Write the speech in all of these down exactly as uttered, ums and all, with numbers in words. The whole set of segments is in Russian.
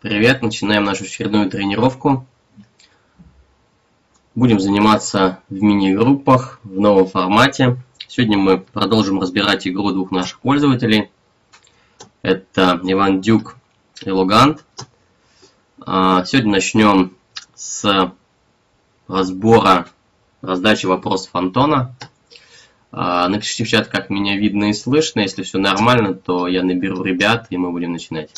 Привет, начинаем нашу очередную тренировку. Будем заниматься в мини-группах в новом формате. Сегодня мы продолжим разбирать игру двух наших пользователей. Это Иван Дюк и Лугант. Сегодня начнем с разбора раздачи вопросов Антона. Напишите в чат, как меня видно и слышно. Если все нормально, то я наберу ребят и мы будем начинать.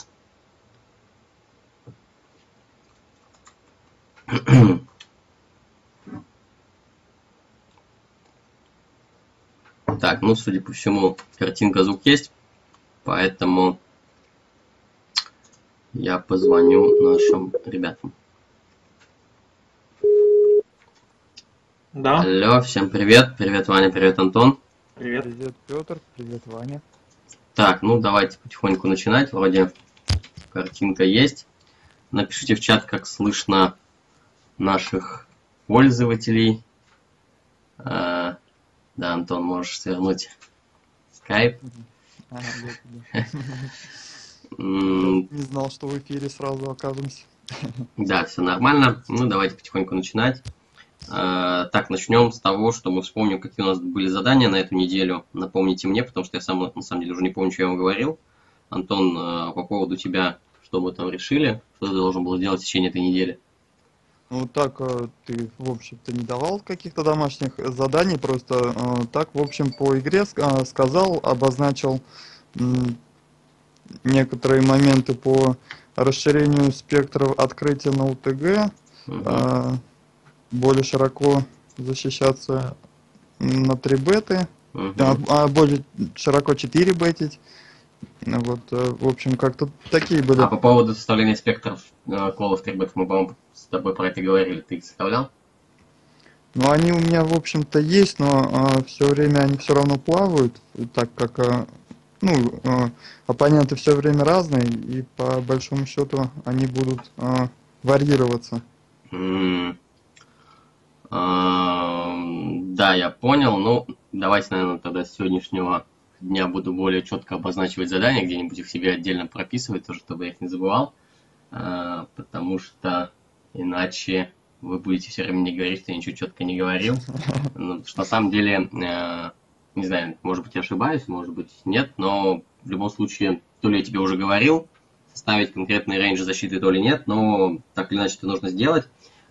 Так, ну, судя по всему, картинка, звук есть, поэтому я позвоню нашим ребятам. Да. Алло, всем привет. Привет, Ваня, привет, Антон. Привет. Привет, Петр, привет, Ваня. Так, ну, давайте потихоньку начинать. Вроде картинка есть. Напишите в чат, как слышно наших пользователей. Да, Антон, можешь свернуть скайп. Ага, да, да. Не знал, что в эфире сразу окажемся. Да, все нормально. Ну, давайте потихоньку начинать. Так, начнем с того, что мы вспомним, какие у нас были задания на эту неделю. Напомните мне, потому что я сам, на самом деле, уже не помню, что я вам говорил. Антон, по поводу тебя, что мы там решили, что ты должен был делать в течение этой недели? Ну так, ты, в общем-то, не давал каких-то домашних заданий, просто так, в общем, по игре сказал, обозначил некоторые моменты по расширению спектра открытия на УТГ, угу. Более широко защищаться на три беты, угу. А более широко четыре бетить. Вот, в общем, как-то такие были. А по поводу составления спектров колов три бет мы, по-моему, с тобой про это говорили. Ты их составлял? Ну, они у меня, в общем-то, есть, но а, все время они все равно плавают, так как а, ну, а, оппоненты все время разные, и по большому счету они будут а, варьироваться. Mm. Uh, да, я понял. Ну, давайте, наверное, тогда с сегодняшнего дня буду более четко обозначивать задания, где-нибудь их себе отдельно прописывать, тоже, чтобы я их не забывал, потому что иначе вы будете все время не говорить, что я ничего четко не говорил. Ну, потому что на самом деле, не знаю, может быть, я ошибаюсь, может быть, нет, но в любом случае, то ли я тебе уже говорил, ставить конкретные рейнджи защиты, то ли нет, но так или иначе это нужно сделать.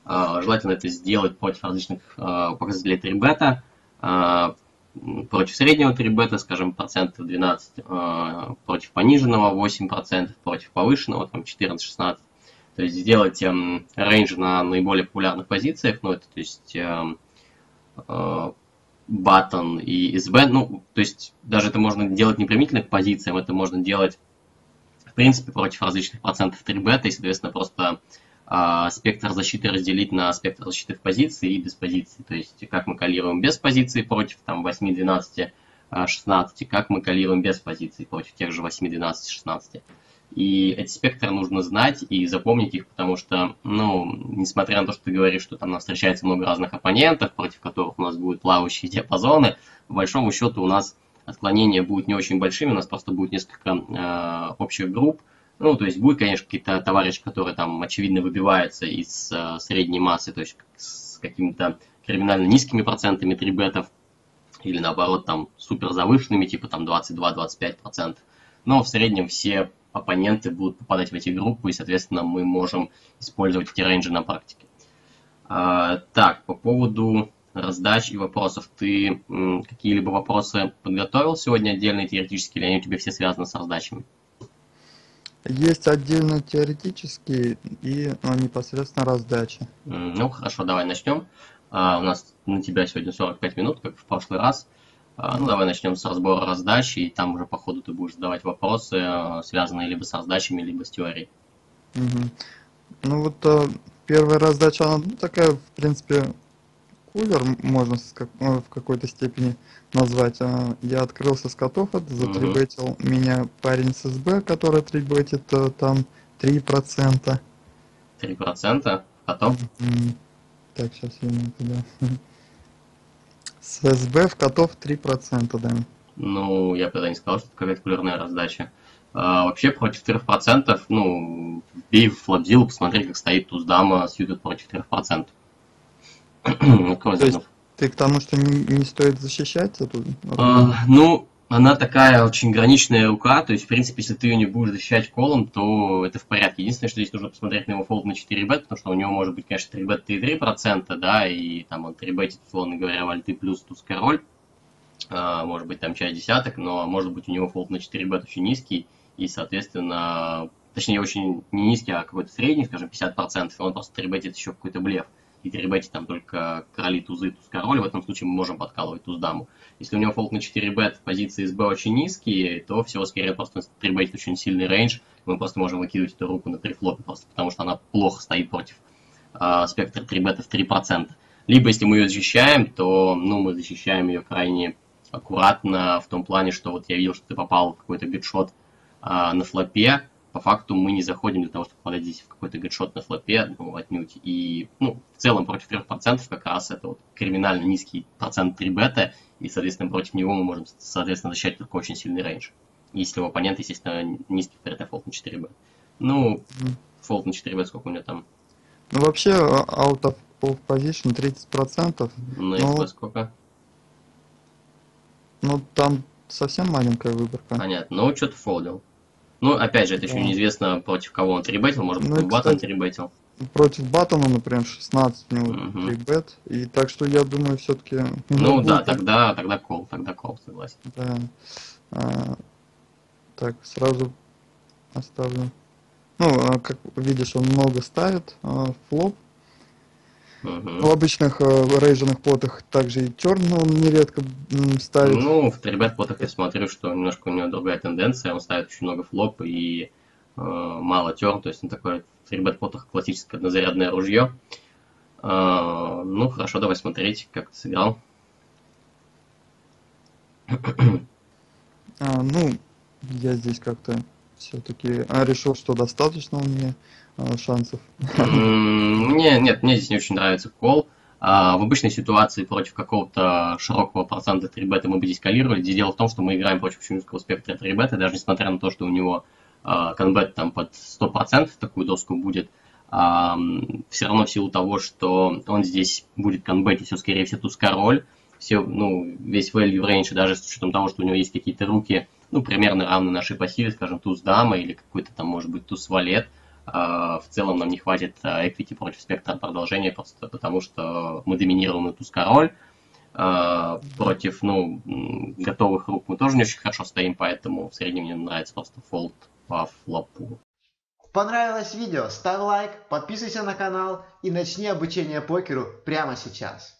Желательно это сделать против различных показателей три бета, против среднего три бета, скажем, процентов двенадцать, э, против пониженного восемь процентов, против повышенного там четырнадцать-шестнадцать. То есть сделать э, рейндж на наиболее популярных позициях, ну это то есть э, э, button и эс би, ну то есть даже это можно делать не применительно к позициям, это можно делать в принципе против различных процентов три бета и соответственно просто Uh, спектр защиты разделить на спектр защиты в позиции и без позиции. То есть, как мы калируем без позиции против там, восемь, двенадцать, шестнадцать, как мы калируем без позиции против тех же восемь, двенадцать, шестнадцать. И эти спектры нужно знать и запомнить их, потому что, ну, несмотря на то, что ты говоришь, что там у нас встречается много разных оппонентов, против которых у нас будут плавающие диапазоны, по большому счету у нас отклонения будут не очень большими, у нас просто будет несколько uh, общих групп. Ну, то есть, будет, конечно, какие-то товарищи, которые там, очевидно, выбиваются из э, средней массы, то есть, с какими-то криминально низкими процентами три бетов, или, наоборот, там, супер завышенными, типа, там, двадцать два — двадцать пять процентов. Но в среднем все оппоненты будут попадать в эти группы, и, соответственно, мы можем использовать эти рейнджи на практике. А, так, по поводу раздач и вопросов. Ты какие-либо вопросы подготовил сегодня отдельно, теоретически, или они у тебя все связаны с раздачами? Есть отдельно теоретические и ну, непосредственно раздачи. Ну, хорошо, давай начнем. А, у нас на тебя сегодня сорок пять минут, как в прошлый раз. А, ну, давай начнем с разбора раздачи, и там уже по ходу ты будешь задавать вопросы, связанные либо с раздачами, либо с теорией. Угу. Ну, вот первая раздача, она ну, такая, в принципе, кулер, можно в какой-то степени назвать. Я открыл со скотов, затрибетил mm-hmm. меня парень с СБ, который трибетит там три процента. три процента? Потом? Mm-hmm. Так, сейчас я не туда. С СБ в котов три процента, да. Ну, я тогда не сказал, что это какая-то кулерная раздача. А, вообще против четырёх процентов, ну, бей в флопзилу, посмотри, как стоит туз-дама, сьютед против четырёх процентов. То есть ты к тому, что не, не стоит защищать эту руку? А, ну, она такая очень граничная рука, то есть, в принципе, если ты ее не будешь защищать колом, то это в порядке. Единственное, что здесь нужно посмотреть на его фолд на четыре бет, потому что у него может быть, конечно, три бет и три процента, да, и там он три бетит, условно говоря, вальты плюс туз-король, а, может быть, там часть десяток, но может быть у него фолд на четыре бет очень низкий, и, соответственно, точнее, очень не низкий, а какой-то средний, скажем, пятьдесят процентов, и он просто три бетит еще какой-то блеф. И ребята там только короли, тузы, туз-король, в этом случае мы можем подкалывать туз-даму. Если у него фолд на четыре бет в позиции СБ очень низкие, то всего скорее просто три бет очень сильный рейндж, мы просто можем выкидывать эту руку на три флопе, просто потому что она плохо стоит против э, спектра три бетов три процента. Либо если мы ее защищаем, то ну, мы защищаем ее крайне аккуратно, в том плане, что вот я видел, что ты попал в какой-то гидшот э, на флопе, по факту мы не заходим для того, чтобы подать здесь в какой-то гидшот на флопе, ну, отнюдь. И, ну, в целом против трёх процентов как раз это вот криминально низкий процент три бета, и, соответственно, против него мы можем, соответственно, защищать только очень сильный рейндж. Если у оппонента, естественно, низкий фолд на четыре бет. Ну, фолд на четыре бет, сколько у него там? Ну, вообще, out of position тридцать процентов. Ну, и но... сколько? Ну, там совсем маленькая выборка. Понятно, но что-то фолдил. Ну, опять же, это еще неизвестно, против кого он трибетил, может быть, ну, Баттон трибетил. Против Баттона, например, шестнадцать у него uh-huh. трибет, и так что я думаю, все-таки... Ну, ну да, тогда, тогда кол, тогда кол, согласен. Да. А, так, сразу оставлю. Ну, как видишь, он много ставит а, флоп. Uh-huh. В обычных э, рейдженных плотах также и терн он нередко м, ставит. Ну, в три бет плотах я смотрю, что немножко у него другая тенденция. Он ставит очень много флоп и э, мало терн. То есть, он такой в три бет плотах классическое однозарядное ружье. Э, ну, хорошо, давай смотреть, как ты сыграл. А, ну, я здесь как-то все-таки а, решил, что достаточно у меня шансов. Нет, нет, мне здесь не очень нравится кол. А, в обычной ситуации против какого-то широкого процента три бета мы бы здесь колировали. Здесь дело в том, что мы играем против очень узкого спектра три бета, даже несмотря на то, что у него а, конбет там под сто процентов такую доску будет, а, все равно в силу того, что он здесь будет конбетить все, скорее всего, туз-король, все, ну, весь value range, даже с учетом того, что у него есть какие-то руки, ну, примерно равны нашей по силе, скажем, туз-дама или какой-то там, может быть, туз-валет, в целом нам не хватит эквити против спектра продолжения, просто потому что мы доминируем туз-король. Против, ну, готовых рук мы тоже не очень хорошо стоим, поэтому в среднем мне нравится просто фолд по флопу. Понравилось видео? Ставь лайк, подписывайся на канал и начни обучение покеру прямо сейчас.